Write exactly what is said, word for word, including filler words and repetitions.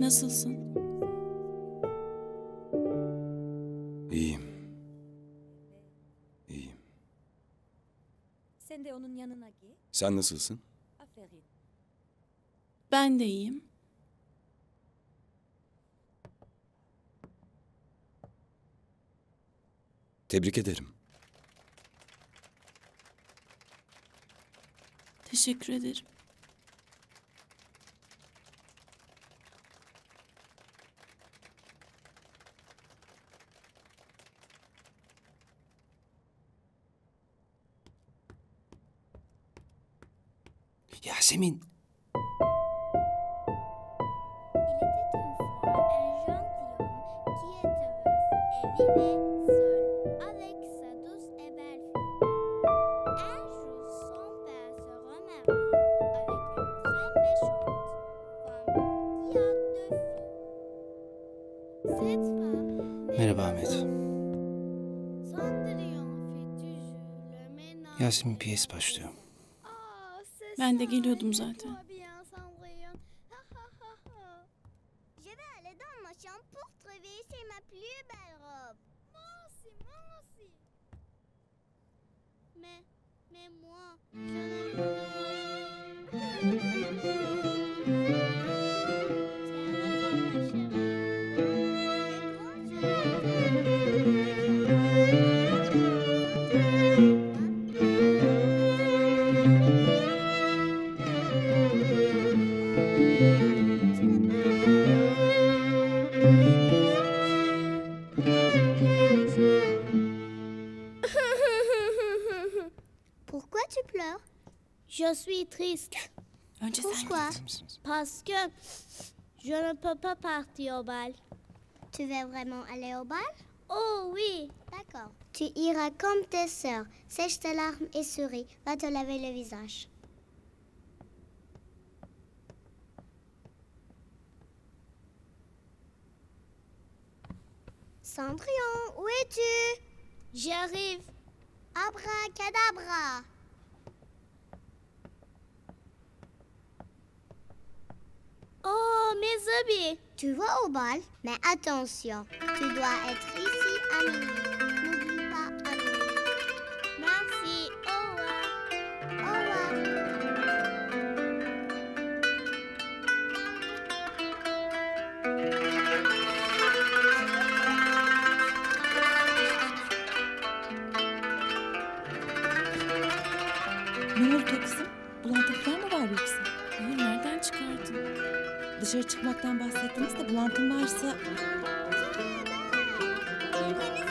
Nasılsın? İyiyim. İyiyim. Sen de onun yanına git. Sen nasılsın? Aferin. Ben de iyiyim. Tebrik ederim. Teşekkür ederim. Yasemin. Merhaba Ahmet. Yasemin, piyes başlıyor. Ben de geliyordum zaten. Je suis triste. Önce pourquoi? Parce que je ne peux pas partir au bal. Tu veux vraiment aller au bal? Oh oui. D'accord. Tu iras comme tes sœurs. Sèche tes larmes et souris. Va te laver le visage. Cendrillon, où es-tu? J'y arrive. Abracadabra. Oh, mes habits! Tu vas au bal, mais attention, tu dois être ici à minuit. N'oublie pas à minuit. Merci, au revoir. Au revoir. Ne oldu kızım? Bulantı falan mı var yoksa? Hayır, nereden çıkardın? Dışarı çıkmaktan bahsettiniz de bulantım varsa...